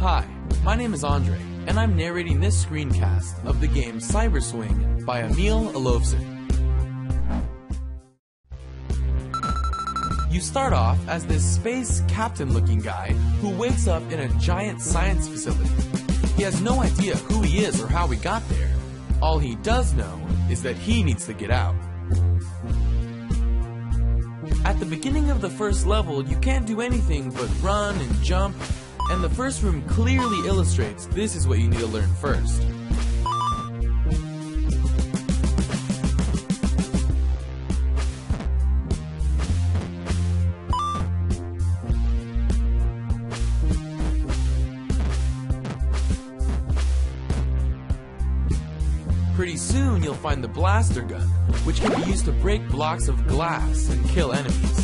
Hi, my name is Andre, and I'm narrating this screencast of the game CyberSwing by Emil Olofsson. You start off as this space captain-looking guy who wakes up in a giant science facility. He has no idea who he is or how he got there. All he does know is that he needs to get out. At the beginning of the first level, you can't do anything but run and jump, and the first room clearly illustrates this is what you need to learn first. Pretty soon you'll find the blaster gun, which can be used to break blocks of glass and kill enemies.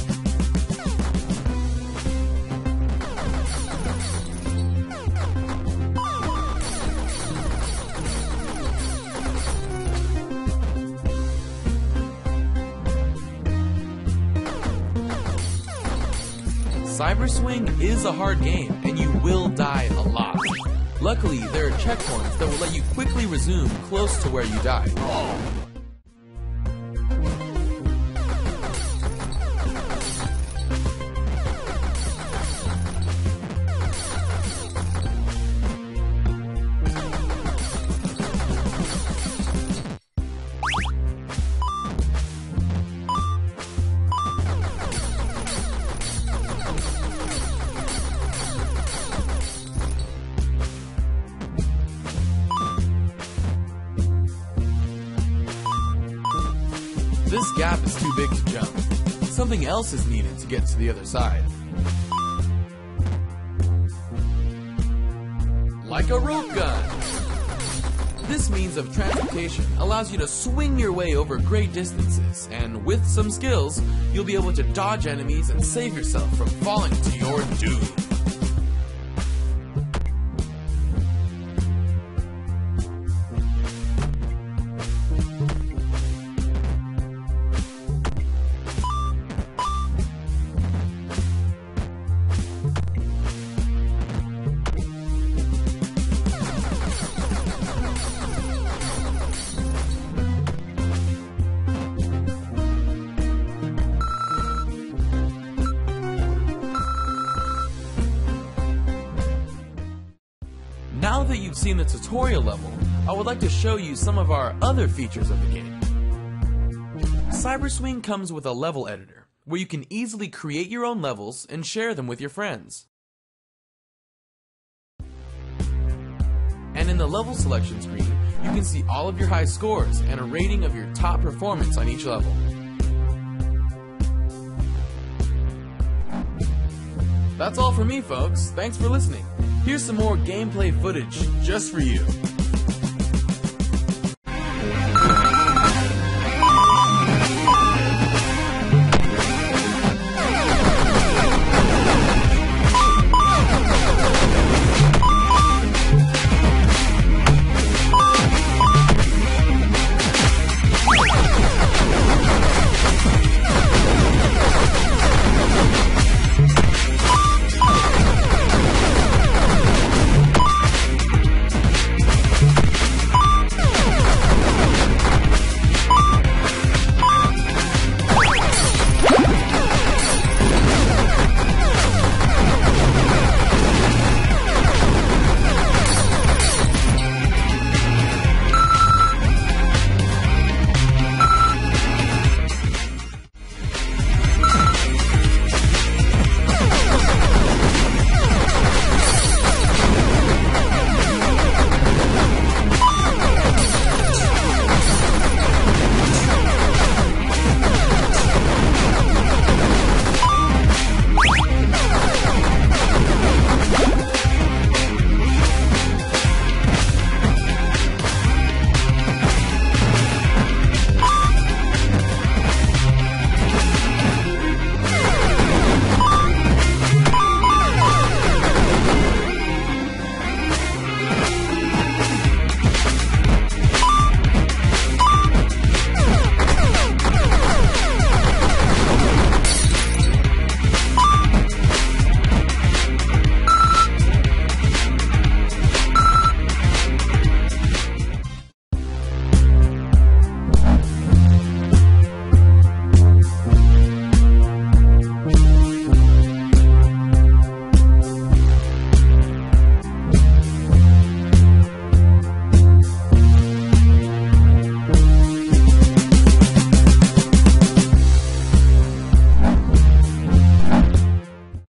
CyberSwing is a hard game, and you will die a lot. Luckily, there are checkpoints that will let you quickly resume close to where you died. This gap is too big to jump. Something else is needed to get to the other side. Like a rope gun! This means of transportation allows you to swing your way over great distances, and with some skills, you'll be able to dodge enemies and save yourself from falling to your doom. Now that you've seen the tutorial level, I would like to show you some of our other features of the game. CyberSwing comes with a level editor, where you can easily create your own levels and share them with your friends. And in the level selection screen, you can see all of your high scores and a rating of your top performance on each level. That's all for me, folks. Thanks for listening. Here's some more gameplay footage just for you.